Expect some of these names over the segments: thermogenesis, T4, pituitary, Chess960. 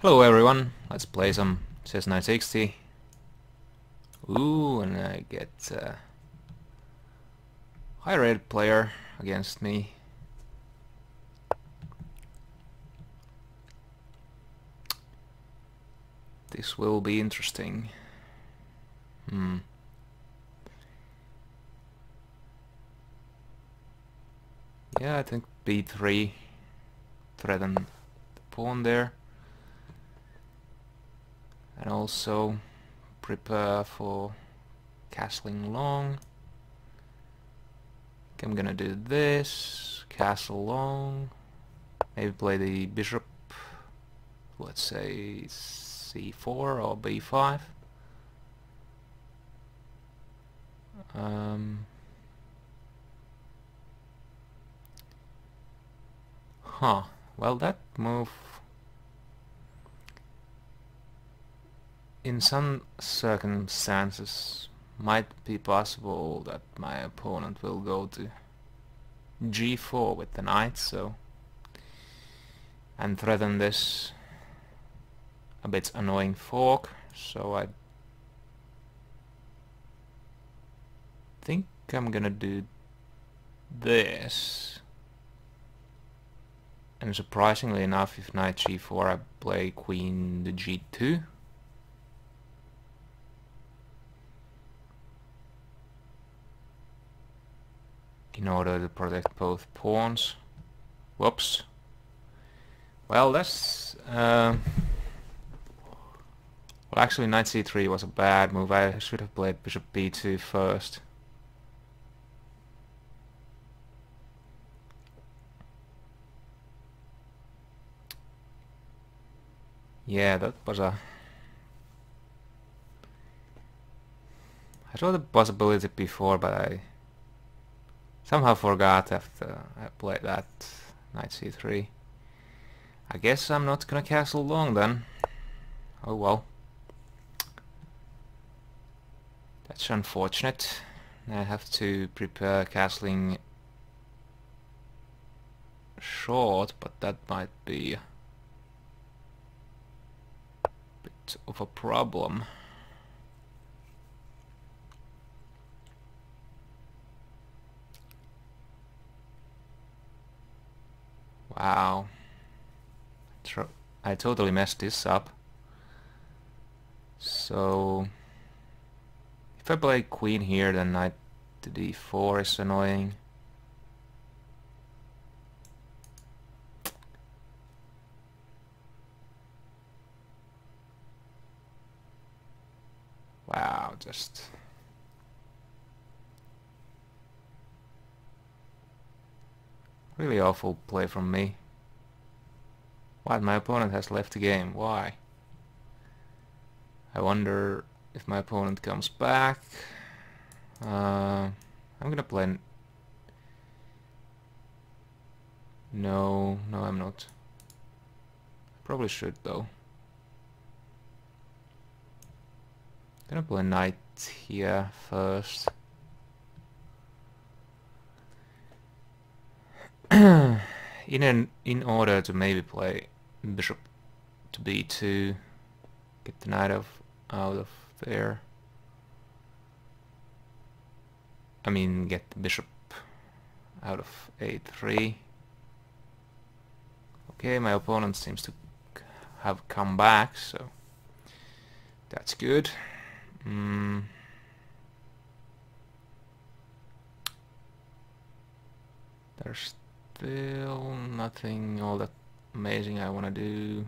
Hello everyone, let's play some Chess960. Ooh, and I get a high-rated player against me. This will be interesting. Yeah, I think b3 threatened the pawn there. And also prepare for castling long. I'm gonna do this, castle long, maybe play the bishop, let's say c4 or b5. Well, that move in some circumstances might be possible that my opponent will go to g4 with the knight, so, and threaten this a bit annoying fork. So I think I'm gonna do this, and surprisingly enough, if knight g4, I play queen to g2. In order to protect both pawns. Whoops. Well, that's well, actually knight c3 was a bad move. I should have played bishop b2 first. Yeah, that was a... I saw the possibility before, but I somehow forgot after I played that knight c3. I guess I'm not gonna castle long then. Oh well. That's unfortunate. I have to prepare castling short, but that might be a bit of a problem. Wow, I totally messed this up. So if I play queen here, then knight to d4 is annoying. Wow, just... really awful play from me. What? My opponent has left the game. Why? I wonder if my opponent comes back. I'm gonna play... No, I'm not. I probably should though. I'm gonna play knight here first. In order to maybe play bishop to b2, get the knight out of there. I mean, get the bishop out of a3. Okay, my opponent seems to have come back, so that's good. There's still nothing all that amazing I want to do,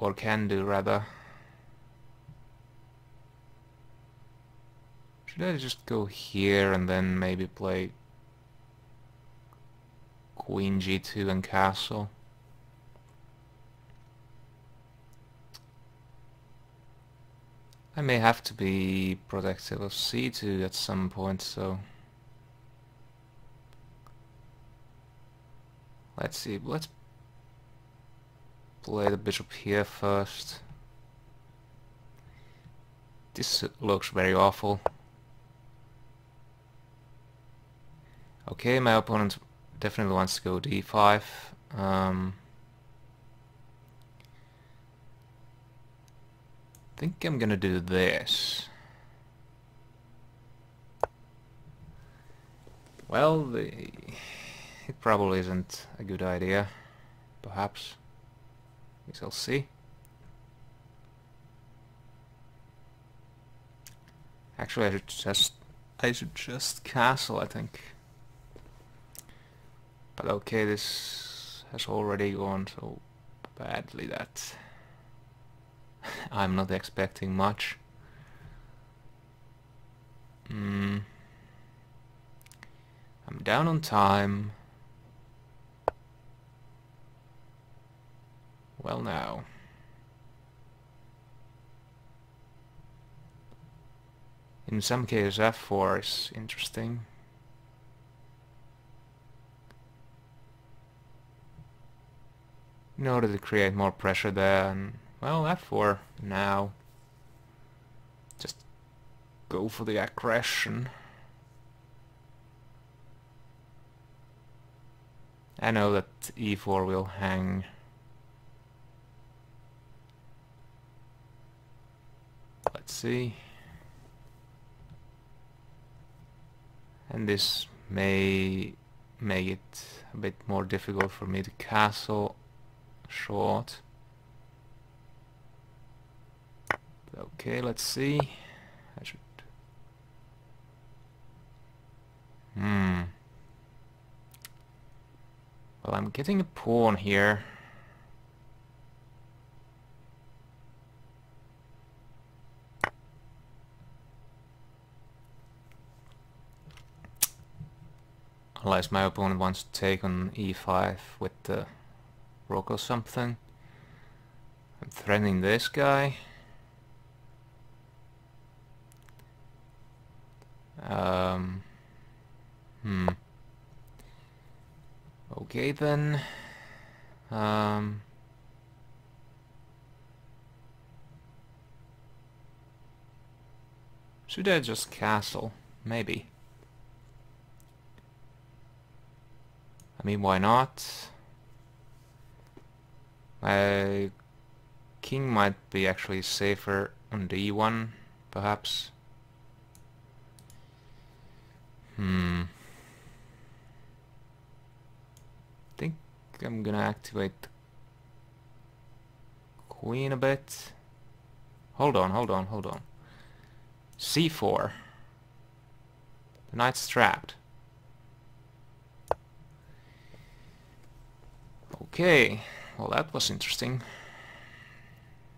or can do rather. Should I just go here and then maybe play queen g2 and castle? I may have to be protective of c2 at some point, so let's see, let's play the bishop here first. This looks very awful. Okay, my opponent definitely wants to go d5. think I'm gonna do this. Well, it probably isn't a good idea. Perhaps. We shall see. Actually, I should just castle, I think. But okay, this has already gone so badly that I'm not expecting much. I'm down on time. Well, now. In some cases, f4 is interesting. In order to create more pressure there, and, well, f4 now. Just go for the aggression. I know that e4 will hang. Let's see. And this may make it a bit more difficult for me to castle short. Okay, let's see. I should. Well, I'm getting a pawn here. Unless my opponent wants to take on e5 with the rook or something. I'm threatening this guy. Okay then. Should I just castle? Maybe. I mean, why not? My king might be actually safer on d1, perhaps. I think I'm gonna activate the queen a bit. Hold on. c4. The knight's trapped. Okay, well that was interesting.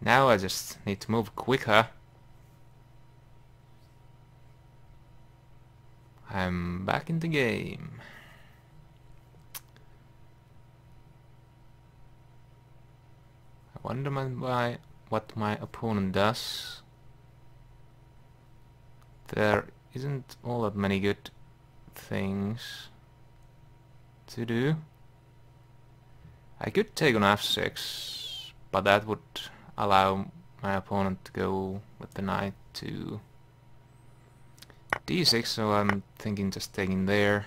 Now I just need to move quicker. I'm back in the game. I wonder what my opponent does. There isn't all that many good things to do. I could take on f6, but that would allow my opponent to go with the knight to d6, so I'm thinking just taking there.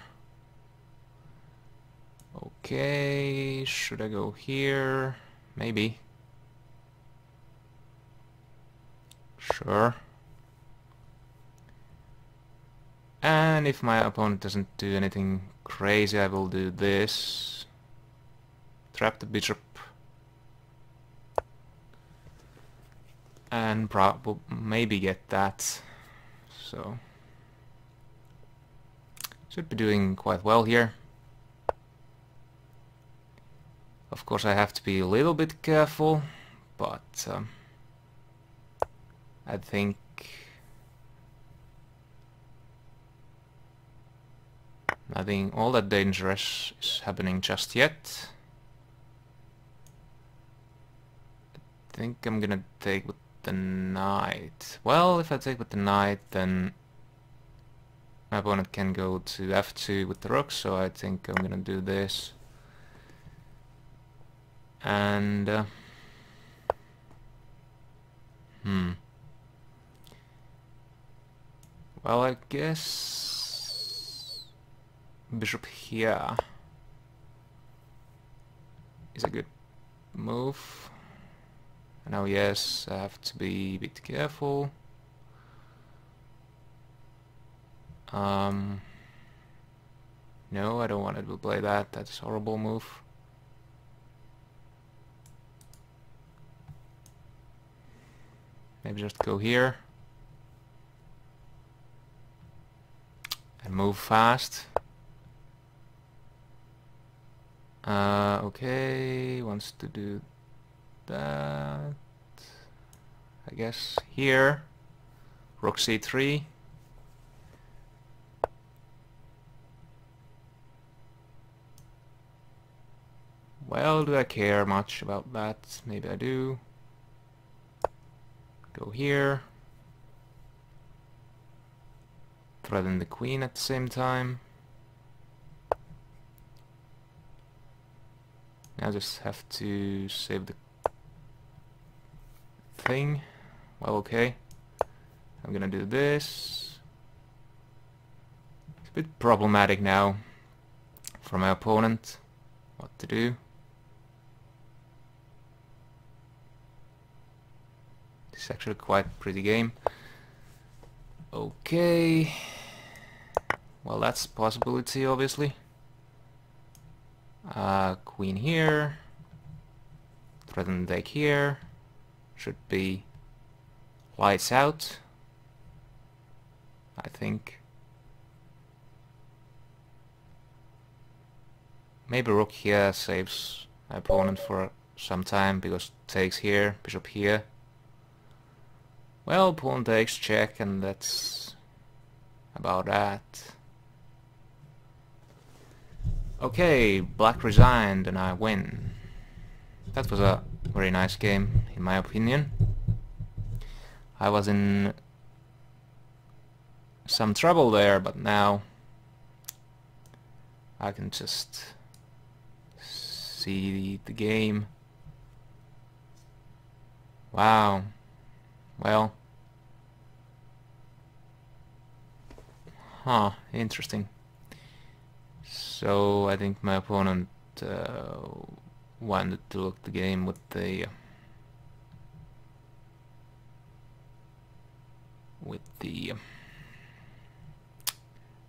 Okay, should I go here? Maybe. Sure. And if my opponent doesn't do anything crazy, I will do this. Trap the bishop and probably maybe get that, so should be doing quite well here. Of course I have to be a little bit careful, but I think nothing all that dangerous is happening just yet. I think I'm gonna take with the knight. Well, if I take with the knight, then my opponent can go to f2 with the rook, so I think I'm gonna do this. And... Well, I guess... bishop here is a good move. Now yes, I have to be a bit careful. No, I don't want to play that. That's a horrible move. Maybe just go here and move fast. Okay, wants to do that. I guess here. Rook c3. Well, do I care much about that? Maybe I do. Go here. Threaten the queen at the same time. I just have to save the thing. Well, okay. I'm gonna do this. It's a bit problematic now for my opponent. What to do? This is actually quite a pretty game. Okay. Well, that's a possibility, obviously. Queen here. Threaten the deck here. Should be lights out, I think. Maybe rook here saves my opponent for some time, because takes here, bishop here. Well, pawn takes check, and that's about that. Okay, black resigned and I win. That was a very nice game, in my opinion. I was in some trouble there, but now I can just see the game. Wow. Well. Huh, interesting. So I think my opponent wanted to look the game with the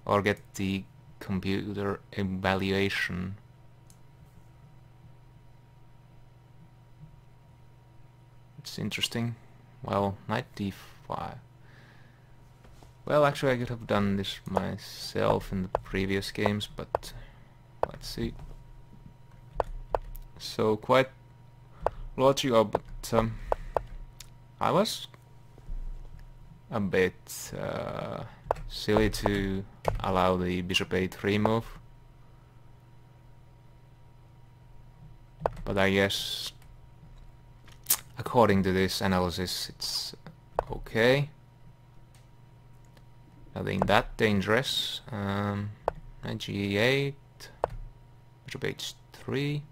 or get the computer evaluation. It's interesting. Well, knight d5. Well, actually I could have done this myself in the previous games, but let's see. So quite logical, but I was a bit silly to allow the bishop a3 move. But I guess according to this analysis it's okay. Nothing that dangerous. Knight g8, bishop h3,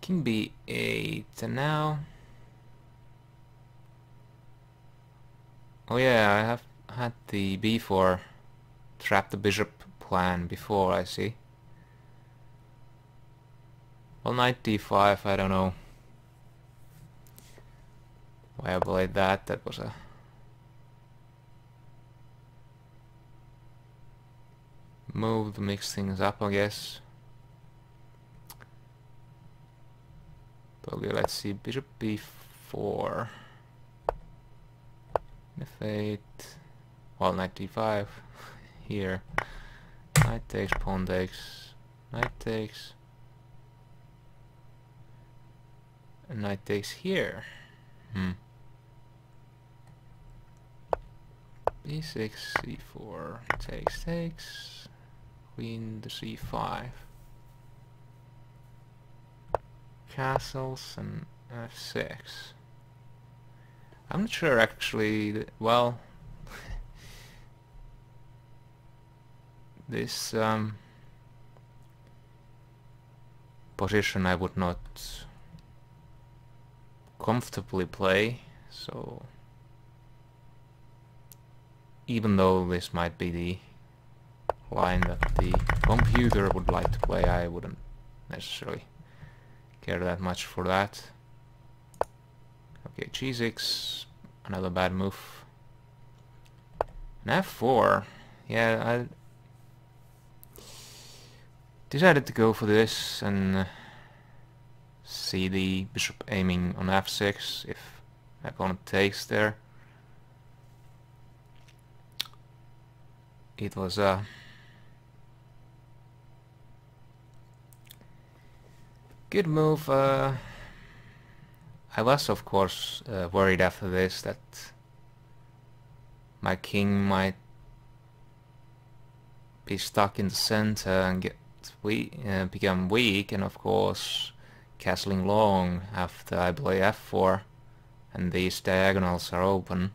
king b8, and now... Oh yeah, I have had the b4 trap the bishop plan before, I see. Well, knight d5, I don't know why I played that. That was a move to mix things up, I guess. Okay, let's see. Bishop b4, f8. Well, knight d5 here. Knight takes, pawn takes, knight takes, and knight takes here. b6, c4, takes, takes. Queen to c5, castles, and f6. I'm not sure actually that, well, this position I would not comfortably play, so even though this might be the line that the computer would like to play, I wouldn't necessarily care that much for that. Okay, G6, another bad move. And F4, yeah, I decided to go for this and see the bishop aiming on F6 if my opponent takes there. It was good move. I was, of course, worried after this that my king might be stuck in the center and get become weak, and of course castling long after I play f4 and these diagonals are open.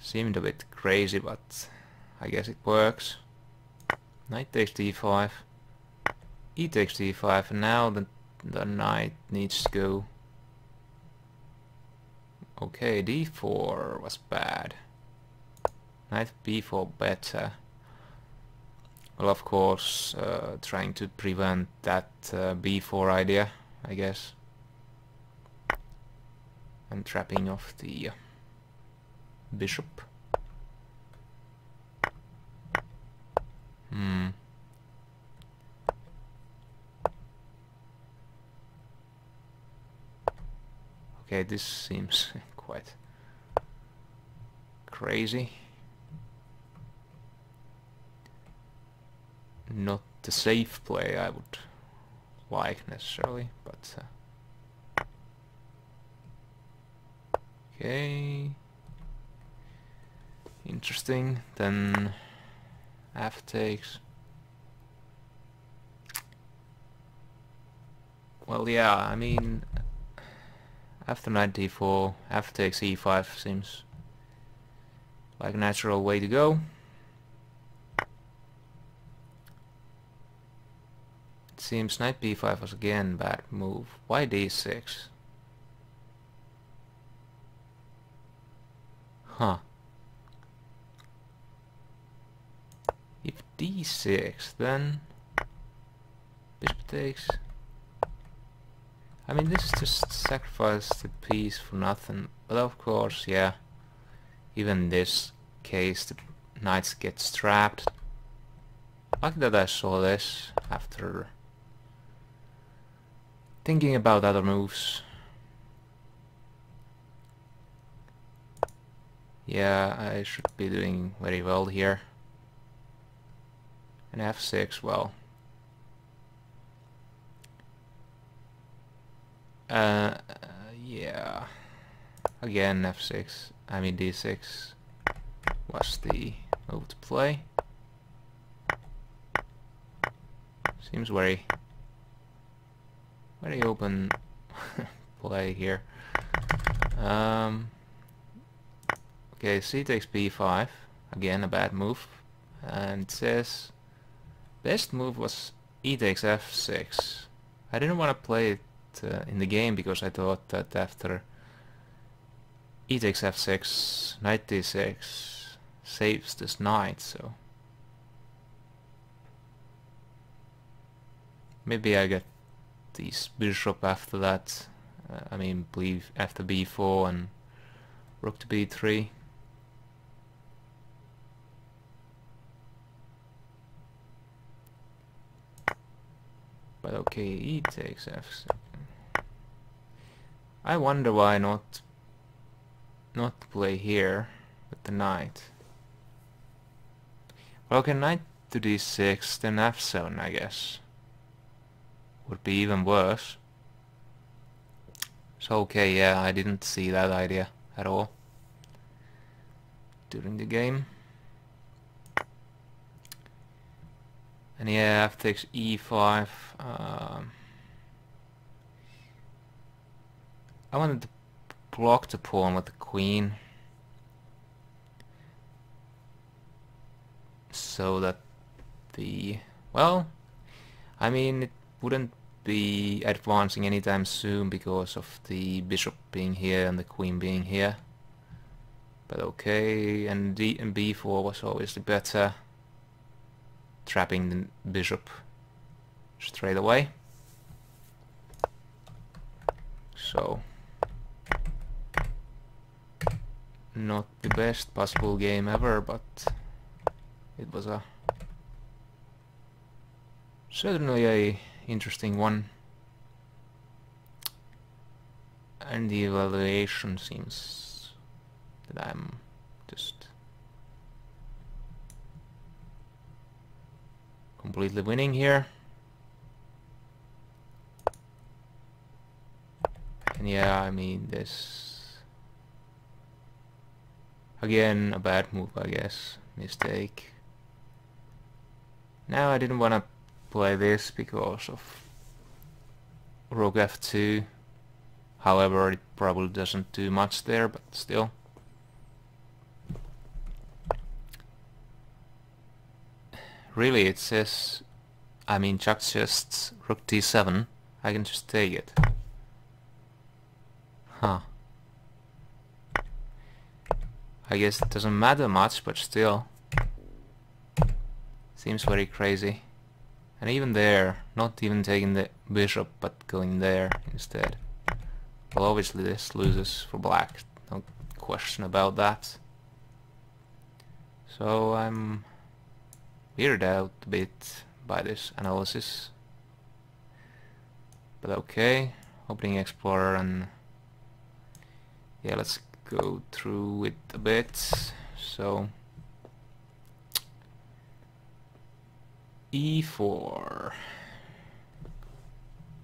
Seemed a bit crazy, but I guess it works. Knight takes d5, e takes d5, and now the knight needs to go. Okay, d4 was bad. Knight b4 better. Well, of course, trying to prevent that b4 idea, I guess. And trapping off the bishop. Okay, this seems quite crazy. Not the safe play I would like necessarily, but okay, interesting. Then f takes. Well, yeah, I mean, after knight d4, f takes e5 seems like a natural way to go. It seems knight b5 was again a bad move. Why d6? Huh. If d6, then bishop takes. I mean, this is just sacrificed the piece for nothing, but of course, yeah, even in this case the knights get trapped. Like that I saw this after thinking about other moves. Yeah, I should be doing very well here. And f6, well, yeah, again f6, I mean d6 was the move to play. Seems very open play here. Okay, c takes b5, again a bad move, and it says best move was e takes f6. I didn't want to play it in the game because I thought that after e takes f6, knight d6 saves this knight, so maybe I get this bishop after that. I mean, after b4 and rook to b3. But okay, e takes f6. I wonder why not play here with the knight. Well, okay, knight to d6, then f7, I guess, would be even worse. So okay, yeah, I didn't see that idea at all during the game. And yeah, f takes e5. I wanted to block the pawn with the queen so that the, well, I mean, it wouldn't be advancing anytime soon because of the bishop being here and the queen being here. But okay, and d and b4 was obviously better, trapping the bishop straight away. So Not the best possible game ever, but it was a certainly a interesting one. And the evaluation seems that I'm just completely winning here. And yeah, I mean, this again a bad move, I guess, mistake. Now I didn't want to play this because of Rook F2. However, it probably doesn't do much there, but still. Really, it says, I mean, Jack chests, Rook D7. I can just take it. Huh. I guess it doesn't matter much, but still. Seems very crazy. And even there, not even taking the bishop, but going there instead. Well, obviously this loses for black, no question about that. So I'm weirded out a bit by this analysis. But okay, opening Explorer, and yeah, let's go through it a bit. So E4.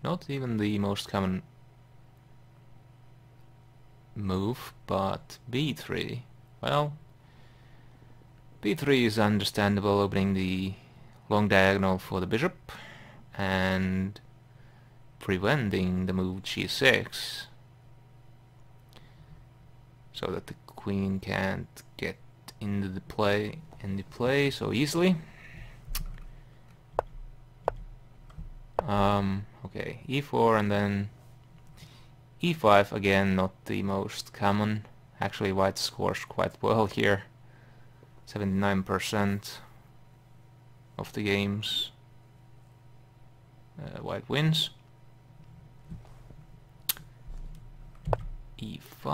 Not even the most common move, but B3. Well, B3 is understandable, opening the long diagonal for the bishop and preventing the move G6 so that the queen can't get into the play so easily. Okay, E4, and then E5, again, not the most common. Actually, white scores quite well here. 79% of the games white wins. E5,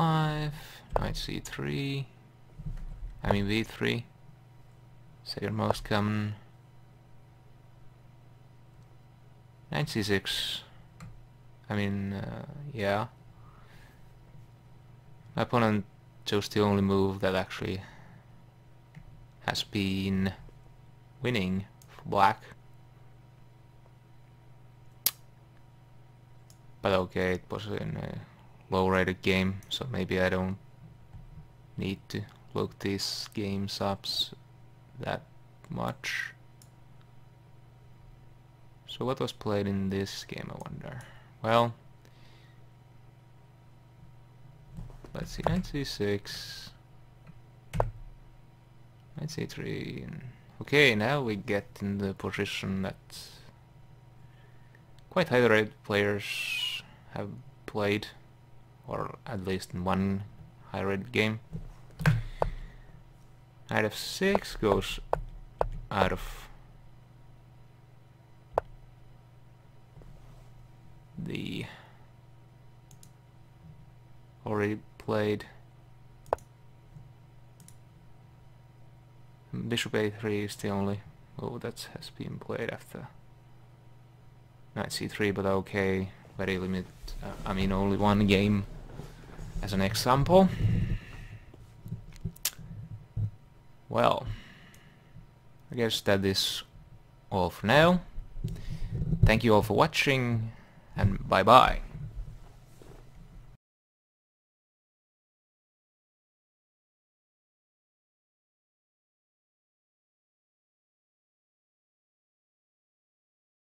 knight C3, I mean B3, second most common. Knight C6, I mean, yeah. My opponent chose the only move that actually has been winning for black. But okay, it was in a low-rated game, so maybe I don't need to look these games up that much. So what was played in this game, I wonder? Well, let's see, knight c6, knight c3, and okay, now we get in the position that quite high-rated players have played, or at least in one high-rated game. Knight f6 goes out of the already played. Bishop a3 is the only move that has been played after knight c3, but okay, very limited. I mean, only one game as an example. Well, I guess that is all for now. Thank you all for watching, and bye bye.